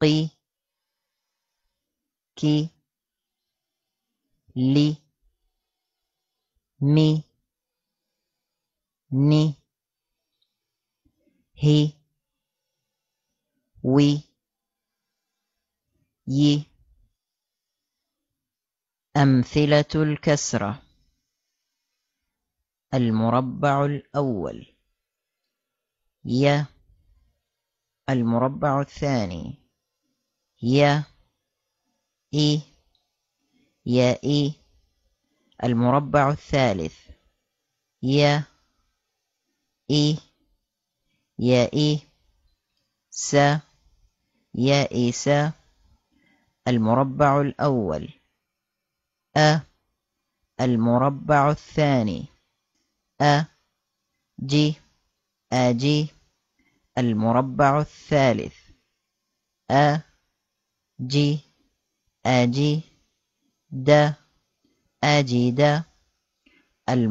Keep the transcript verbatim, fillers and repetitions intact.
قي كي لي مي ني هي وي ي. أمثلة الكسرة: المربع الأول ي، المربع الثاني ي إي ي إي، المربع الثالث ي إي ي إي س ي إي س، المربع الأول أ، المربع الثاني أ ج أ ج، المربع الثالث أ ج أ ج د أ ج د.